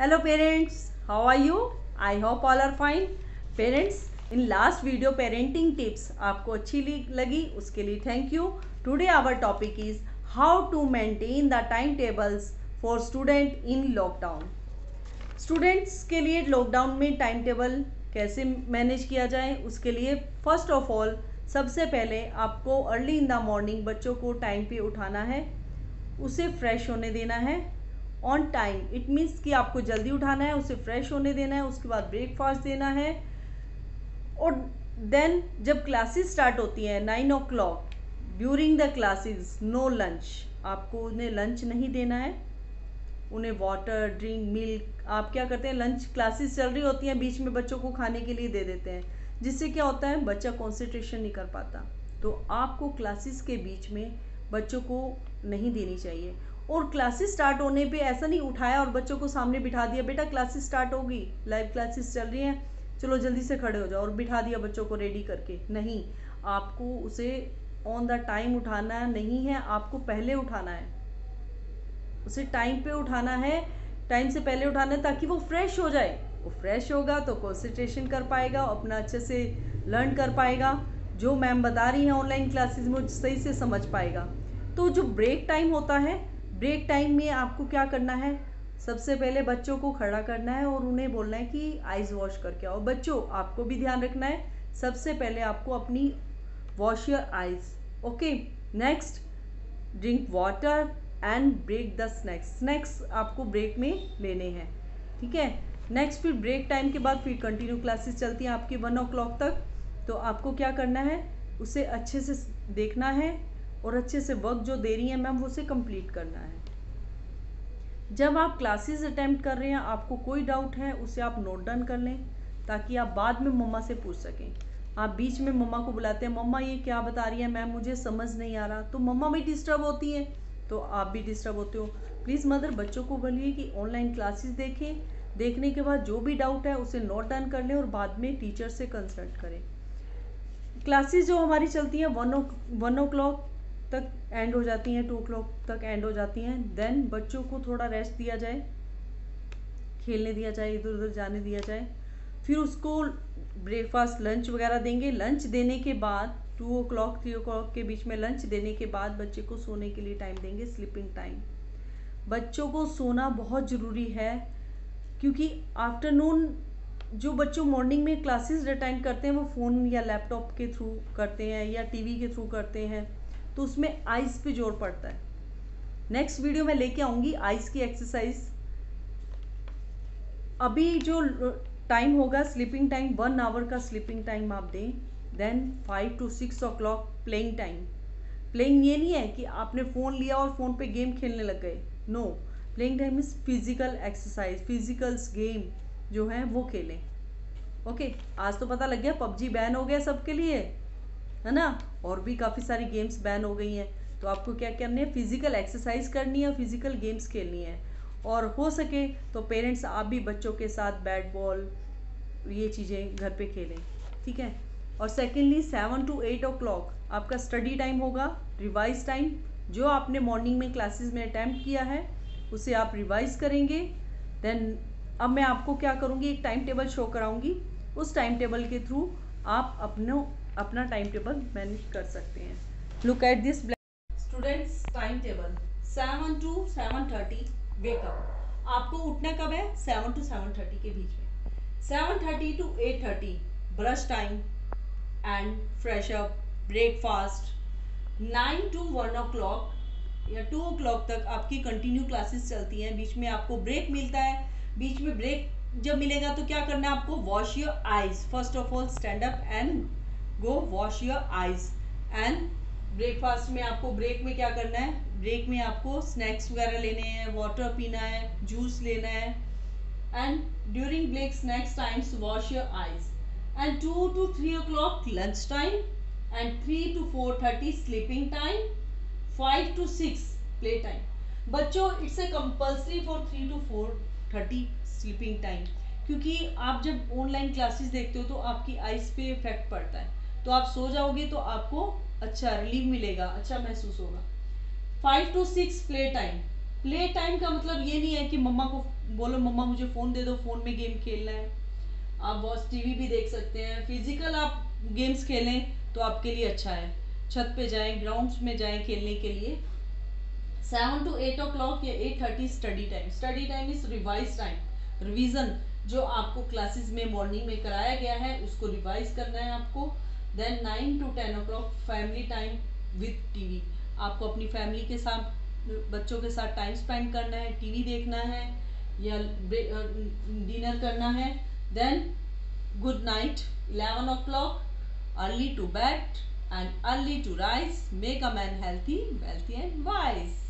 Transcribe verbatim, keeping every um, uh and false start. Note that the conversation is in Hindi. Hello parents, how are you? I hope all are fine. Parents, in last video parenting tips आपको अच्छी लगी उसके लिए thank you. Today our topic is how to maintain the timetables for student in lockdown. Students के लिए lockdown में timetable कैसे manage किया जाए उसके लिए first of all सबसे पहले आपको early in the morning बच्चों को time पे उठाना है, उसे fresh होने देना है ऑन टाइम. इट मीन्स कि आपको जल्दी उठाना है, उसे फ्रेश होने देना है, उसके बाद ब्रेकफास्ट देना है और देन जब क्लासेस स्टार्ट होती हैं nine o'clock during the classes no lunch. आपको उन्हें लंच नहीं देना है, उन्हें वाटर ड्रिंक मिल्क. आप क्या करते हैं, लंच क्लासेस चल रही होती हैं बीच में बच्चों को खाने के लिए दे देते हैं, जिससे क्या होता है बच्चा कॉन्सेंट्रेशन नहीं कर पाता. तो आपको क्लासेस के बीच में बच्चों को नहीं देनी चाहिए. और क्लासेस स्टार्ट होने पे ऐसा नहीं उठाया और बच्चों को सामने बिठा दिया, बेटा क्लासेस स्टार्ट होगी, लाइव क्लासेस चल रही हैं, चलो जल्दी से खड़े हो जाओ और बिठा दिया बच्चों को रेडी करके. नहीं, आपको उसे ऑन द टाइम उठाना नहीं है, आपको पहले उठाना है, उसे टाइम पे उठाना है, टाइम से पहले उठाना है ताकि वो फ्रेश हो जाए. वो फ्रेश होगा तो कॉन्सेंट्रेशन कर पाएगा, अपना अच्छे से लर्न कर पाएगा, जो मैम बता रही हैं ऑनलाइन क्लासेस में सही से समझ पाएगा. तो जो ब्रेक टाइम होता है, ब्रेक टाइम में आपको क्या करना है, सबसे पहले बच्चों को खड़ा करना है और उन्हें बोलना है कि आइज़ वॉश करके आओ. बच्चों आपको भी ध्यान रखना है, सबसे पहले आपको अपनी wash your eyes. Okay, next drink water and break the snacks. Snacks आपको ब्रेक में लेने हैं, ठीक है. नेक्स्ट फिर ब्रेक टाइम के बाद फिर कंटिन्यू क्लासेस चलती हैं आपकी वन ओ क्लॉक तक. तो आपको क्या करना है, उसे अच्छे से देखना है और अच्छे से वर्क जो दे रही हैं मैम उसे कंप्लीट करना है. जब आप क्लासेस अटेम्प्ट कर रहे हैं आपको कोई डाउट है उसे आप नोट डाउन कर लें ताकि आप बाद में मम्मा से पूछ सकें. आप बीच में मम्मा को बुलाते हैं, मम्मा ये क्या बता रही है मैम मुझे समझ नहीं आ रहा, तो मम्मा भी डिस्टर्ब होती है तो आप भी डिस्टर्ब होते हो. प्लीज़ मदर बच्चों को बोलिए कि ऑनलाइन क्लासेस देखें, देखने के बाद जो भी डाउट है उसे नोट डाउन कर लें और बाद में टीचर से कंसल्ट करें. क्लासेस जो हमारी चलती हैं one o one o'clock तक एंड हो जाती हैं, टू ओ क्लॉक तक एंड हो जाती हैं. देन बच्चों को थोड़ा रेस्ट दिया जाए, खेलने दिया जाए, इधर उधर जाने दिया जाए. फिर उसको ब्रेकफास्ट लंच वगैरह देंगे. लंच देने के बाद two o'clock three o'clock के बीच में लंच देने के बाद बच्चे को सोने के लिए टाइम देंगे, स्लीपिंग टाइम. बच्चों को सोना बहुत ज़रूरी है क्योंकि आफ्टरनून जो बच्चों मॉर्निंग में क्लासेस अटेंड करते हैं वो फ़ोन या लैपटॉप के थ्रू करते हैं या टी वी के थ्रू करते हैं, तो उसमें आइज़ पे जोर पड़ता है. नेक्स्ट वीडियो में लेके आऊँगी आइज़ की एक्सरसाइज. अभी जो टाइम होगा स्लीपिंग टाइम, वन आवर का स्लीपिंग टाइम आप दें. Then five to six o'clock playing time. Playing ये नहीं है कि आपने फ़ोन लिया और फ़ोन पे गेम खेलने लग गए, no. Playing time is physical exercise, physicals game जो है वो खेलें. ओके, आज तो पता लग गया पबजी बैन हो गया सबके लिए, है ना, और भी काफ़ी सारी गेम्स बैन हो गई हैं. तो आपको क्या करना है, फिज़िकल एक्सरसाइज करनी है, फिज़िकल गेम्स खेलनी है. और हो सके तो पेरेंट्स आप भी बच्चों के साथ बैट बॉल ये चीज़ें घर पे खेलें, ठीक है. और secondly seven to eight o'clock आपका स्टडी टाइम होगा, रिवाइज टाइम. जो आपने मॉर्निंग में क्लासेस में अटैम्प्ट किया है उसे आप रिवाइज करेंगे. देन अब मैं आपको क्या करूँगी, एक टाइम टेबल शो कराऊँगी, उस टाइम टेबल के थ्रू आप अपने अपना टाइम टेबल मैनेज कर सकते हैं. Look at this students time table. Seven to seven thirty wake up. आपको उठना कब है, सेवन टू सेवन थर्टी के बीच में. Seven thirty to eight thirty brush time and fresh up breakfast. Nine to one o'clock या टू ओ क्लॉक तक आपकी कंटिन्यू क्लासेस चलती हैं, बीच में आपको ब्रेक मिलता है. बीच में ब्रेक जब मिलेगा तो क्या करना है आपको, wash your eyes. First of all stand up and go wash your eyes. And breakfast में आपको ब्रेक में क्या करना है, ब्रेक में आपको स्नैक्स वगैरह लेने हैं, वाटर पीना है, जूस लेना है. And during break snacks times wash your eyes. And two to three o'clock lunch time and three to four thirty sleeping time. Five to six play time. बच्चों it's a compulsory for three to four thirty sleeping time, क्योंकि आप जब ऑनलाइन क्लासेस देखते हो तो आपकी आइज पे इफेक्ट पड़ता है. तो आप सो जाओगे तो आपको अच्छा रिलीफ मिलेगा, अच्छा महसूस होगा. Five to six play time. Play time का मतलब ये नहीं है कि मम्मा को बोलो मम्मा मुझे फ़ोन दे दो, फ़ोन में गेम खेलना है। आप बहुत टीवी भी देख सकते हैं। फिजिकल आप गेम्स खेलें तो आपके लिए अच्छा है। छत पे जाएं, ग्राउंड्स में जाएं खेलने के लिए। Seven to eight o'clock या eight thirty study time. Study time is revise time, revision जो आपको क्लासेस में मॉर्निंग में कराया गया है उसको रिवाइज करना है आपको। Then nine to ten o'clock family time with TV. आपको अपनी फैमिली के साथ, बच्चों के साथ टाइम स्पेंड करना है, टीवी देखना है या डिनर करना है। Then good night eleven o'clock. Early to bed and early to rise make a man healthy, wealthy and wise.